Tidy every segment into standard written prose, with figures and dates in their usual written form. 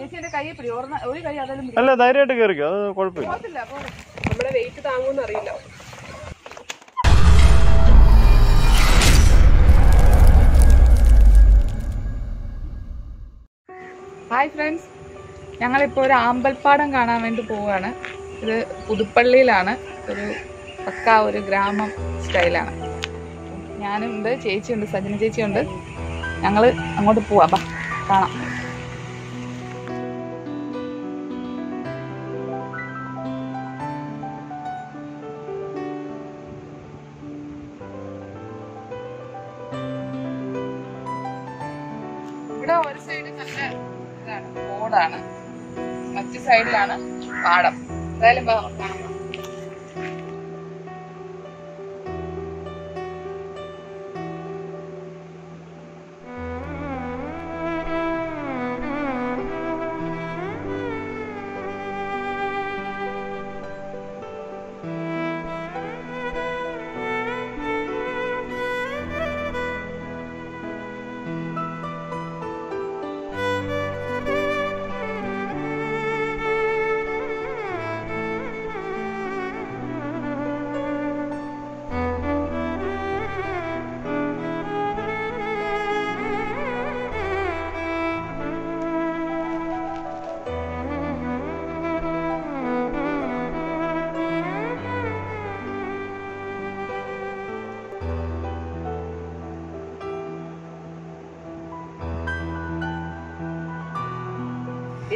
അല്ല ധൈര്യമായിട്ട് കേറിക്കോ, അത് കുഴപ്പമില്ല. ഹായ് ഫ്രണ്ട്സ്, ഞങ്ങളിപ്പോൾ ഒരു ആമ്പൽപ്പാടം കാണാൻ വേണ്ടി പോവുകയാണ്. ഇത് പുതുപ്പള്ളിയിലാണ്, ഒരു പക്കാ ഒരു ഗ്രാമം സ്റ്റൈലാണ്. ഞാനുണ്ട്, ചേച്ചിയുണ്ട്, സജന ചേച്ചിയുണ്ട്. ഞങ്ങൾ അങ്ങോട്ട് പോവാം, ബാ കാണാം. ഇവിടെ ഒരു സൈഡ് നല്ല ഇതാണ്, റോഡാണ്, മറ്റു സൈഡിലാണ് പാടം. എന്തായാലും കാണാം.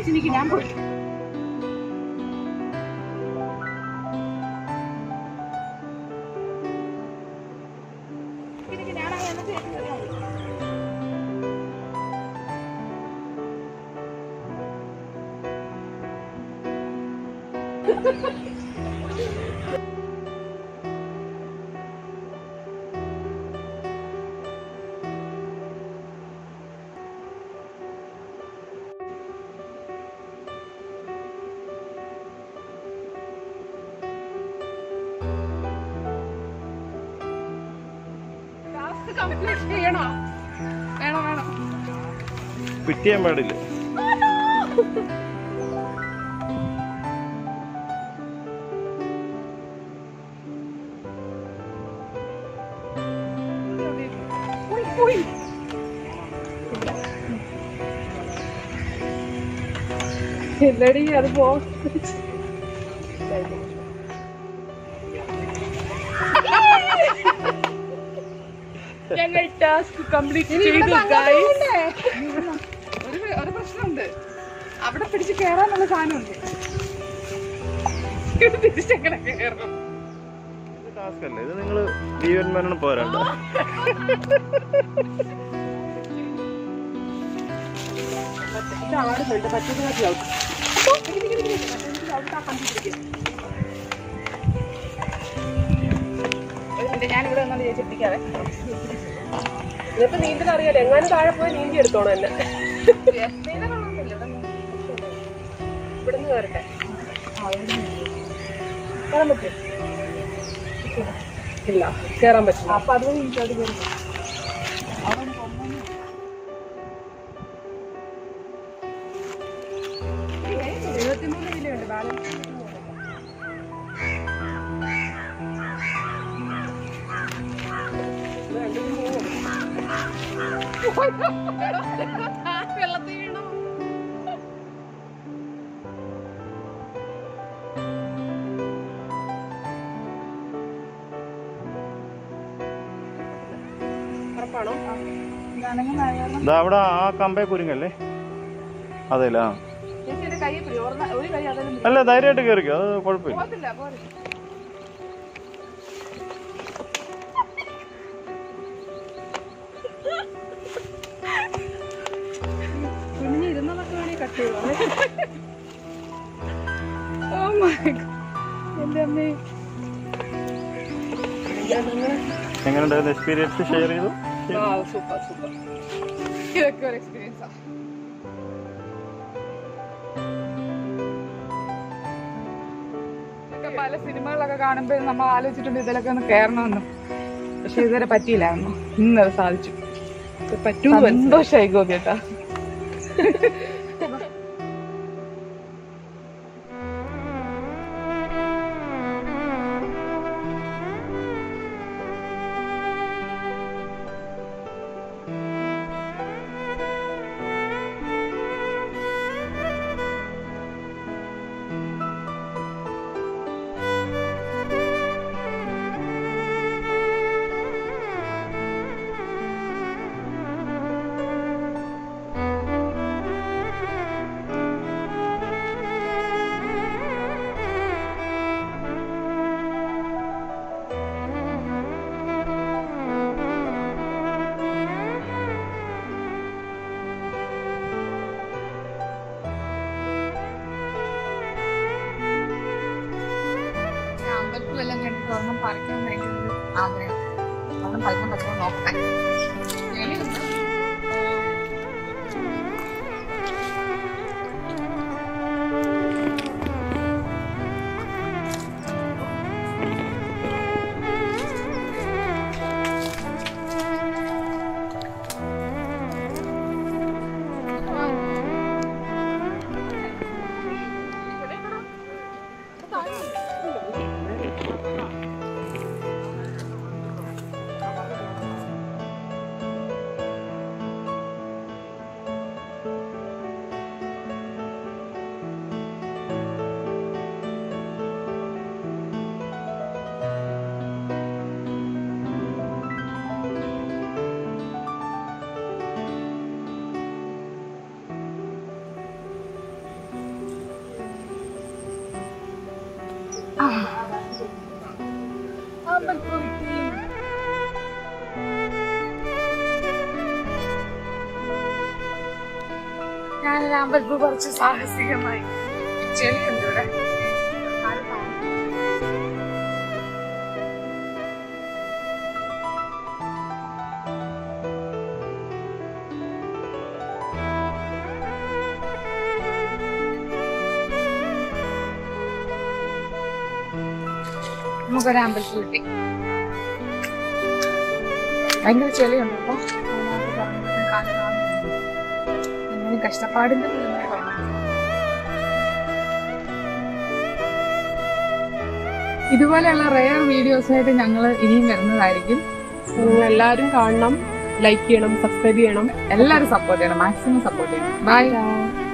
എനിക്ക് ഞാൻ പോയി പിറ്റിയാൻ പാടില്ല. ഇല്ലടി അത് പോ. ഞങ്ങൾ ടാസ്ക് കംപ്ലീറ്റ് ചെയ്തു ഗൈസ്. ഒരു പ്രശ്നമുണ്ട്, അവിടെ പിടിച്ച് കയറാനുള്ള സാധനമുണ്ട്. ഇത് നിങ്ങൾ ജീവന്മാരാണ് പോരാണ്ട. ഞാനിവിടെ വന്നാൽ ചേച്ചി പിടിക്കാതെ ഇതിപ്പോ നീന്തൽ അറിയാലോ, എങ്ങാനും താഴെ പോയി നീന്തി എടുത്തോണം. എന്നെ ഇവിടെ നിന്ന് കയറട്ടെ, കയറാൻ പറ്റും? ഇല്ല, കയറാൻ പറ്റും. അപ്പൊ അതുപോലെ നീന്തി കയറും. അവിടെ ആ കമ്പേ കുരുങ്ങല്ലേ? അതെല്ല, അല്ല ധൈര്യമായിട്ട് കേറിക്കോ, അത് കുഴപ്പമില്ല. Oh my God. എങ്ങനെയുണ്ടായിരുന്നു എക്സ്പീരിയൻസ്? ഷെയർ ചെയ്തു. സൂപ്പർ സൂപ്പർ, ഇതൊക്കെ ഒരു എക്സ്പീരിയൻസാ. പല സിനിമകളൊക്കെ കാണുമ്പോൾ നമ്മൾ ആലോചിച്ചിട്ടുണ്ട് ഇതിലൊക്കെ ഒന്ന് കയറണമെന്ന്, പക്ഷെ ഇതുവരെ പറ്റിയില്ലായിരുന്നു. ഇന്നത് സാധിച്ചു, പറ്റൂ. സന്തോഷമായി ഗോപിയേട്ടാ. But we were just honestly in my jelly and do that. Mugaramble fruity. I'm going to jelly on the कष्टपाड़ में भी मैं करना। इधर वाले अलग रेयर वीडियोस हैं तो जंगल इन्हीं में करना आएगी। लालू कांडम, लाइक किया ना, सब्सक्राइब किया ना, एल्लारू सपोर्ट करना, मैक्सिमम सपोर्ट करना। बाय।